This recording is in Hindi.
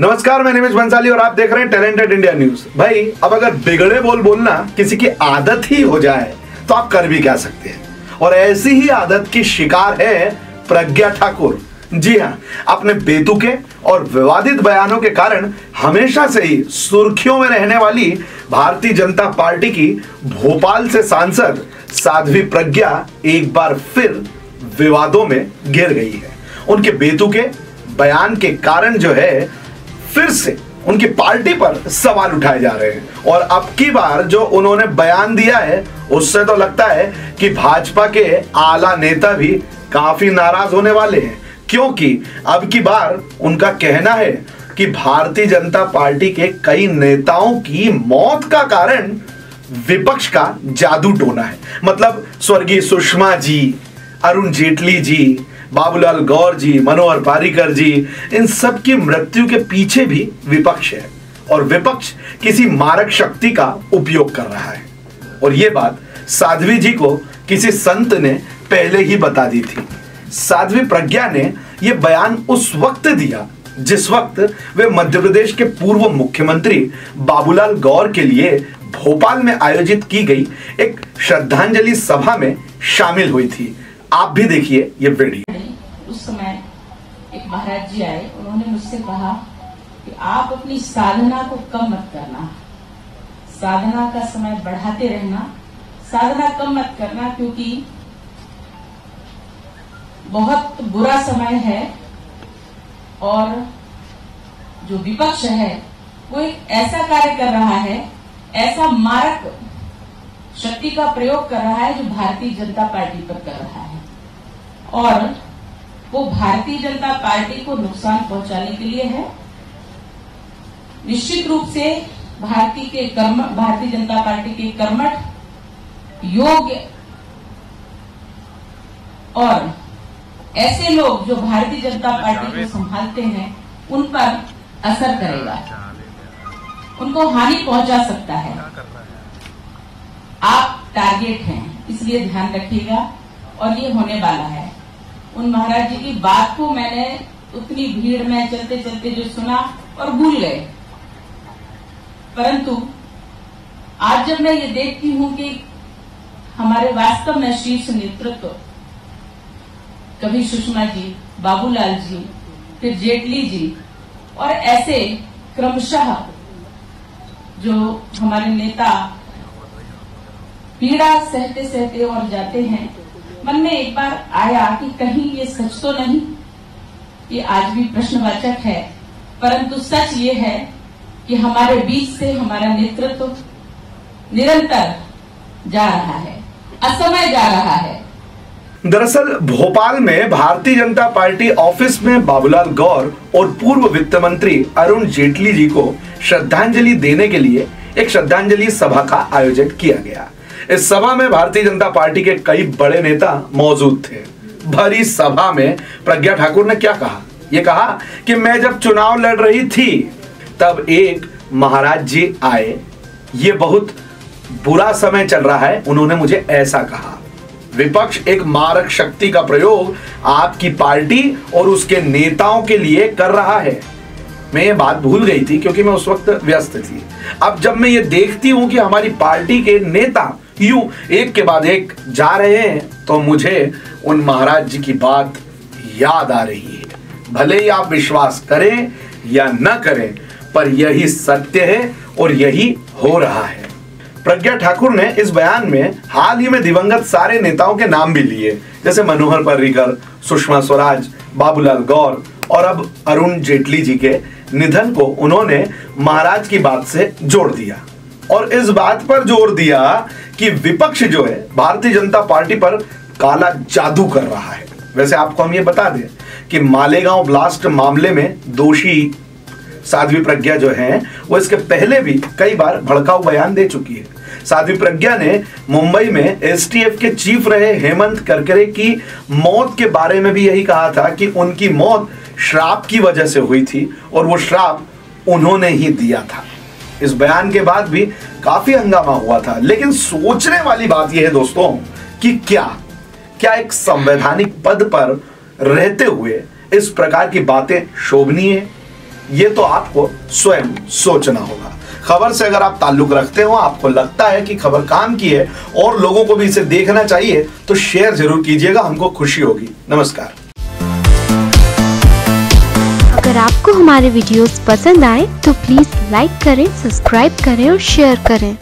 नमस्कार, मैं निमेश भंसाली और आप देख रहे हैं टैलेंटेड इंडिया न्यूज। भाई, अब अगर बिगड़े बोल बोलना किसी की आदत ही हो जाए तो आप कर भी क्या सकते हैं। और ऐसी ही आदत की शिकार है प्रज्ञा ठाकुर। जी हाँ, अपने बेतुके और विवादित बयानों के कारण हमेशा से ही सुर्खियों में रहने वाली भारतीय जनता पार्टी की भोपाल से सांसद साध्वी प्रज्ञा एक बार फिर विवादों में घिर गई है। उनके बेतुके बयान के कारण जो है फिर से उनकी पार्टी पर सवाल उठाए जा रहे हैं। और अब की बार जो उन्होंने बयान दिया है उससे तो लगता है कि भाजपा के आला नेता भी काफी नाराज होने वाले हैं, क्योंकि अब की बार उनका कहना है कि भारतीय जनता पार्टी के कई नेताओं की मौत का कारण विपक्ष का जादू टोना है। मतलब स्वर्गीय सुषमा जी, अरुण जेटली जी, बाबूलाल गौर जी, मनोहर पारिकर जी, इन सब की मृत्यु के पीछे भी विपक्ष है और विपक्ष किसी मारक शक्ति का उपयोग कर रहा है। और ये बात साध्वी जी को किसी संत ने पहले ही बता दी थी। साध्वी प्रज्ञा ने ये बयान उस वक्त दिया जिस वक्त वे मध्य प्रदेश के पूर्व मुख्यमंत्री बाबूलाल गौर के लिए भोपाल में आयोजित की गई एक श्रद्धांजलि सभा में शामिल हुई थी। आप भी देखिए ये वीडियो। उस समय एक महाराज जी आए, उन्होंने मुझसे कहा कि आप अपनी साधना को कम मत करना, साधना का समय बढ़ाते रहना, साधना कम मत करना, क्योंकि बहुत बुरा समय है और जो विपक्ष है वो एक ऐसा कार्य कर रहा है, ऐसा मारक शक्ति का प्रयोग कर रहा है जो भारतीय जनता पार्टी पर कर रहा है और वो भारतीय जनता पार्टी को नुकसान पहुंचाने के लिए है। निश्चित रूप से भारतीय जनता पार्टी के कर्मठ, योग्य और ऐसे लोग जो भारतीय जनता पार्टी को संभालते हैं उन पर असर करेगा, उनको हानि पहुंचा सकता है। आप टारगेट हैं, इसलिए ध्यान रखिएगा और ये होने वाला है। उन महाराज जी की बात को मैंने उतनी भीड़ में चलते चलते जो सुना और भूल गए, परंतु आज जब मैं ये देखती हूँ कि हमारे वास्तव में शीर्ष नेतृत्व, कभी सुषमा जी, बाबूलाल जी, फिर जेटली जी और ऐसे क्रमशः जो हमारे नेता पीड़ा सहते सहते और जाते हैं, मन में एक बार आया कि कहीं ये सच तो नहीं। ये आज भी प्रश्नवाचक है, परंतु सच ये है कि हमारे बीच से हमारा नेतृत्व निरंतर जा रहा है, असमय जा रहा है। दरअसल भोपाल में भारतीय जनता पार्टी ऑफिस में बाबूलाल गौर और पूर्व वित्त मंत्री अरुण जेटली जी को श्रद्धांजलि देने के लिए एक श्रद्धांजलि सभा का आयोजन किया गया। इस सभा में भारतीय जनता पार्टी के कई बड़े नेता मौजूद थे। भरी सभा में प्रज्ञा ठाकुर ने क्या कहा? ये कहा कि मैं जब चुनाव लड़ रही थी तब एक महाराज जी आए, ये बहुत बुरा समय चल रहा है, उन्होंने मुझे ऐसा कहा। विपक्ष एक मारक शक्ति का प्रयोग आपकी पार्टी और उसके नेताओं के लिए कर रहा है। मैं ये बात भूल गई थी क्योंकि मैं उस वक्त व्यस्त थी। अब जब मैं ये देखती हूँ कि हमारी पार्टी के नेता यूं एक के बाद एक जा रहे हैं तो मुझे उन महाराज जी की बात याद आ रही है। भले ही आप विश्वास करें या ना करें, पर यही सत्य है और यही हो रहा है। प्रज्ञा ठाकुर ने इस बयान में हाल ही में दिवंगत सारे नेताओं के नाम भी लिए, जैसे मनोहर पर्रिकर, सुषमा स्वराज, बाबूलाल गौर और अब अरुण जेटली जी के निधन को उन्होंने महाराज की बात से जोड़ दिया और इस बात पर जोर दिया कि विपक्ष जो है भारतीय जनता पार्टी पर काला जादू कर रहा है। वैसे आपको हम ये बता दें कि मालेगांव ब्लास्ट मामले में दोषी साध्वी प्रज्ञा जो है वो इसके पहले भी कई बार भड़काऊ बयान दे चुकी है। साध्वी प्रज्ञा ने मुंबई में एसटीएफ के चीफ रहे हेमंत करकरे की मौत के बारे में भी यही कहा था कि उनकी मौत श्राप की वजह से हुई थी और वो श्राप उन्होंने ही दिया था। इस बयान के बाद भी काफी हंगामा हुआ था। लेकिन सोचने वाली बात यह है दोस्तों कि क्या एक संवैधानिक पद पर रहते हुए इस प्रकार की बातें शोभनीय है? ये तो आपको स्वयं सोचना होगा। खबर से अगर आप ताल्लुक रखते हो, आपको लगता है कि खबर काम की है और लोगों को भी इसे देखना चाहिए, तो शेयर जरूर कीजिएगा, हमको खुशी होगी। नमस्कार। अगर आपको हमारे वीडियोस पसंद आए तो प्लीज लाइक करें, सब्सक्राइब करें और शेयर करें।